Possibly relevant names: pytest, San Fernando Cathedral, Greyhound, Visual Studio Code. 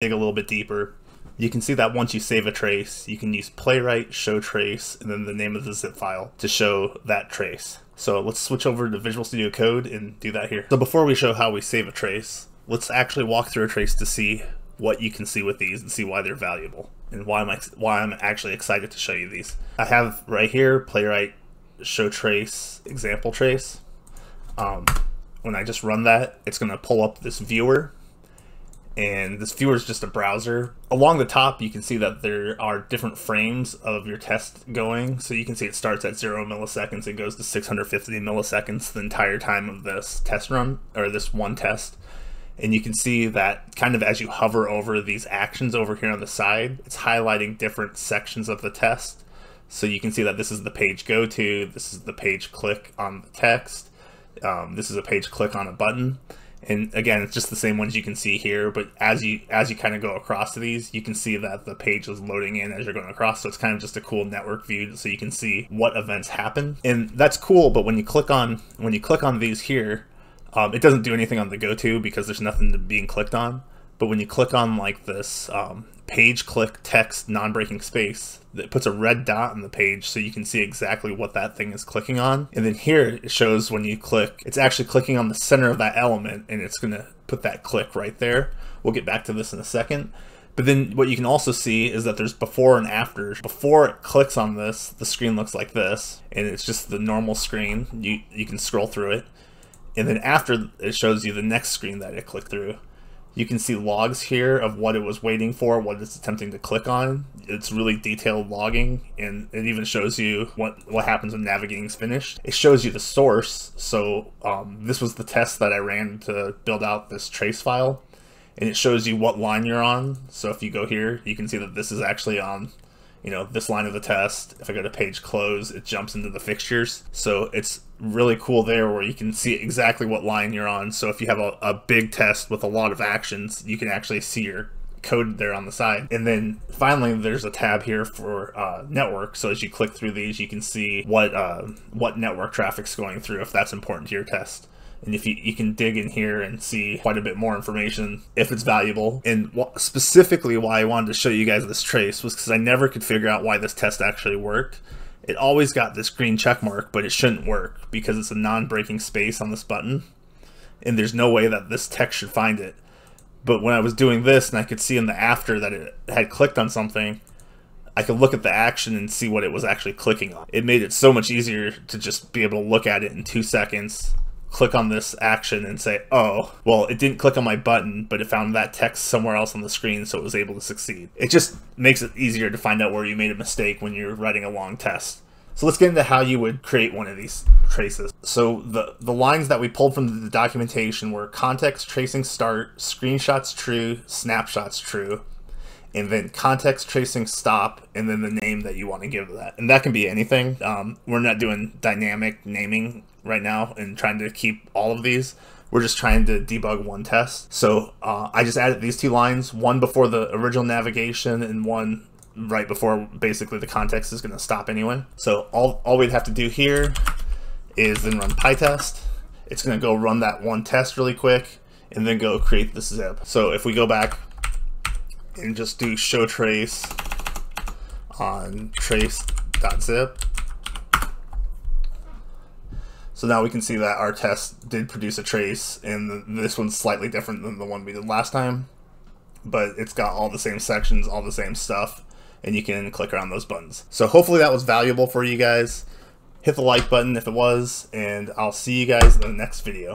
dig a little bit deeper, you can see that once you save a trace, you can use Playwright, show trace, and then the name of the zip file to show that trace. So let's switch over to Visual Studio Code and do that here. So before we show how we save a trace, let's actually walk through a trace to see what you can see with these and see why they're valuable and why I'm actually excited to show you these. I have right here Playwright, show trace, example trace. When I just run that, it's going to pull up this viewer, and this viewer is just a browser. Along the top, you can see that there are different frames of your test going. So you can see it starts at 0 milliseconds, it goes to 650 milliseconds the entire time of this test run, or this one test. And you can see that kind of as you hover over these actions over here on the side, it's highlighting different sections of the test. So you can see that this is the page go to, this is the page click on the text, this is a page click on a button. And again, it's just the same ones you can see here, but as you kind of go across to these, you can see that the page is loading in as you're going across. So it's kind of just a cool network view, so you can see what events happen. And that's cool, but when you click on these here, it doesn't do anything on the go-to because there's nothing being clicked on. But when you click on like this page click text non-breaking space, it puts a red dot on the page so you can see exactly what that thing is clicking on. And then here it shows when you click, it's actually clicking on the center of that element, and it's going to put that click right there. We'll get back to this in a second. But then what you can also see is that there's before and after. Before it clicks on this, the screen looks like this, and it's just the normal screen. You can scroll through it. And then after, it shows you the next screen that it clicked through. You can see logs here of what it was waiting for, what it's attempting to click on. It's really detailed logging, and it even shows you what happens when navigating's finished. It shows you the source. So this was the test that I ran to build out this trace file, and it shows you what line you're on. So if you go here, you can see that this is actually on, you know, this line of the test. If I go to page close, it jumps into the fixtures. So it's really cool there where you can see exactly what line you're on. So if you have a big test with a lot of actions, you can actually see your code there on the side. And then finally, there's a tab here for network. So as you click through these, you can see what network traffic's going through, if that's important to your test. And if you can dig in here and see quite a bit more information if it's valuable. And specifically why I wanted to show you guys this trace was because I never could figure out why this test actually worked. It always got this green check mark, but it shouldn't work because it's a non-breaking space on this button, and there's no way that this text should find it. But when I was doing this and I could see in the after that it had clicked on something, I could look at the action and see what it was actually clicking on. It made it so much easier to just be able to look at it in 2 seconds, click on this action and say, oh, well, it didn't click on my button, but it found that text somewhere else on the screen, so it was able to succeed. It just makes it easier to find out where you made a mistake when you're writing a long test. So let's get into how you would create one of these traces. So the lines that we pulled from the documentation were context tracing start, screenshots true, snapshots true, and then context tracing stop, and then the name that you want to give that. And that can be anything. We're not doing dynamic naming right now and trying to keep all of these. We're just trying to debug one test. So I just added these two lines, one before the original navigation and one right before basically the context is going to stop anyway. So all we'd have to do here is then run pytest. It's going to go run that one test really quick and then go create this zip. So if we go back and just do show trace on trace.zip. So now we can see that our test did produce a trace, and this one's slightly different than the one we did last time, but it's got all the same sections, all the same stuff, and you can click around those buttons. So hopefully that was valuable for you guys. Hit the like button if it was, and I'll see you guys in the next video.